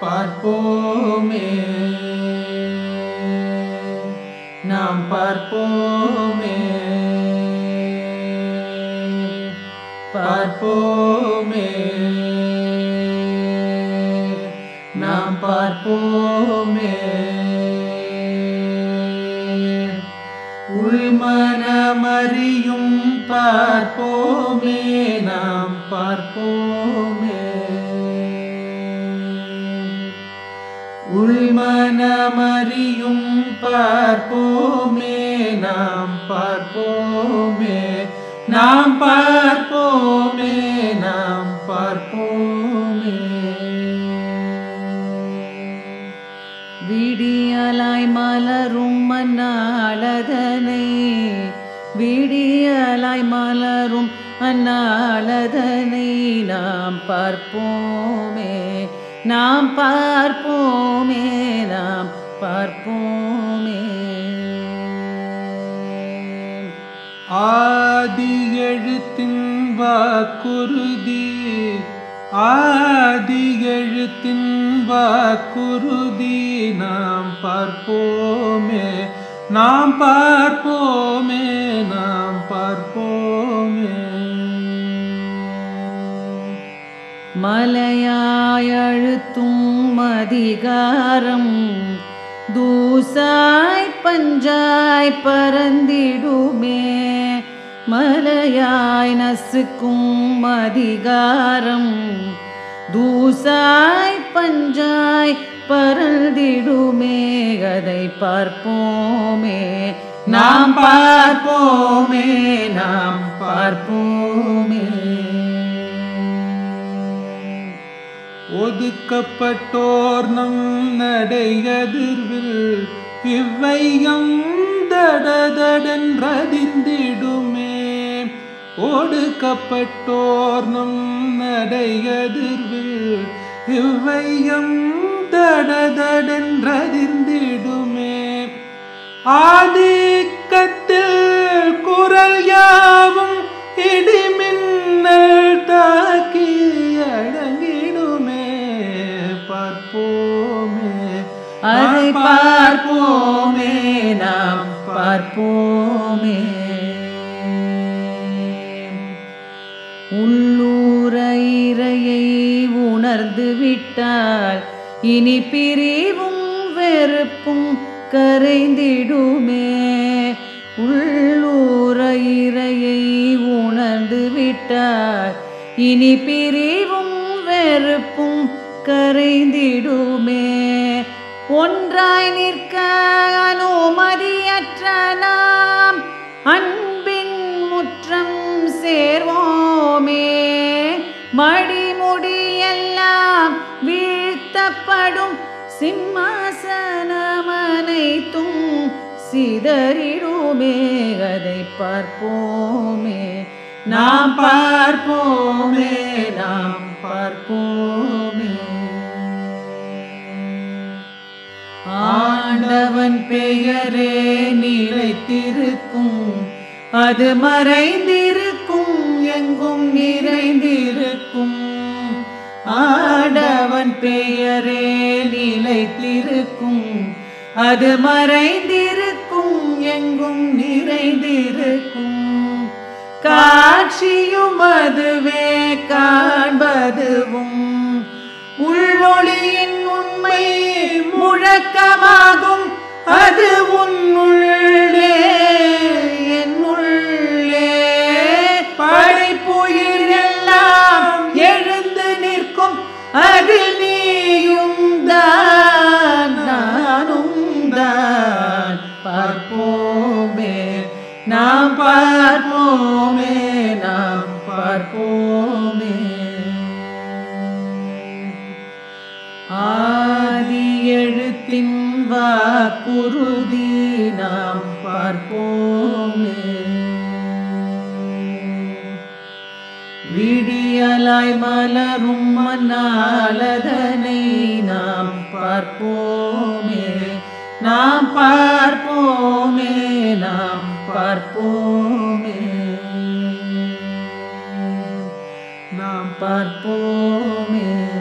पारपों में, नाम पारपों में, पारपों में, नाम पारपों में, उल्मन मरियुं पारपों में, नाम पारपों में, उल्मन मरियुं पारपों में, नाम पारपों में, नाम पारपों में, नाम पारपों में, विडियलाय मलरुम अन्नालदने, विडियलाय मलरुम अन्नालदने, नाम पारपों में, नाम पारपों में, नाम पारपों में, आदि एळुत्तिन वाक्कुरुति, आदि एळुत्तिन वाक्कुरुति, नाम पारपों में, नाम पारपों में, नाम पारपों में, மலையாயெழுத்தும் மதிகாரம் தூசாய் பஞ்சாய் பரந்திடுமே, மலையாய் நசுக்கும் மதிகாரம் தூசாய் பஞ்சாய் பரந்திடுமே, அதை பார்ப்போமே, நாம் பார்ப்போமே, நாம் பார்ப்போமே, ओदुक्कप्पट्टोर नम नडैयदिर्विल विवैयम दडदडनरदिंदिडुमे, ओदुक्कप्पट्टोर नम नडैयदिर्विल विवैयम दडदडनरदिंदिडुमे, आदिक्कत्तिल कुरल यावुम इडिमिन्नल ताकि अरे पारपों में, नाम पारपों में, उल्लूरै इरैयै उणर्ந்து விட்டால் இனி பிரிவும் வெறுப்பும் கரைந்திடுமே, உல்லுரை இரैयै உணர்ந்து விட்டால் இனி பிரிவும் வெறுப்பும் கரைந்திடுமே, ஒன்றாய் நிற்க அனுமதியற்ற நாம் அன்பின் முற்றம் சேர்வோமே, மடிமுடியெல்லாம் வீழ்த்தப்படும் சிம்மாசனமனைத்தும் சிதறிடுமே, அதை பார்ப்போமே, நாம் பார்ப்போமே, நாம் பார்ப்போமே, आंडवन पेयरे निलैत्तिरुक्कुम अदु मरैंदिरुक्कुम एंगुम निरैंदिरुक्कुम, आंडवन पेयरे निलैत्तिरुक्कुम अदु मरैंदिरुक्कुम एंगुम निरैंदिरुक्कुम, काक्षियुम अदुवे काण्बदुवुम उल्लोलियिन उन्मै முழக்கமாகும், அது உன்னுள்ளே என்னுள்ளே படைப்புயிர் எல்லாம் எழுந்து நிற்கும், அது நீயும் தான் நானும் தான், பார்ப்போமே, நாம் பார்ப்போமே, நாம் பார்ப்போமே, आदि एळुत्तिन वाक्कुरुति, नाम पार्पोमे, विडियलाय मलरुम अन्नालदने, नाम पार्पोमे, नाम पार्पोमे, नाम पार्पोमे, नाम पार्पोमे।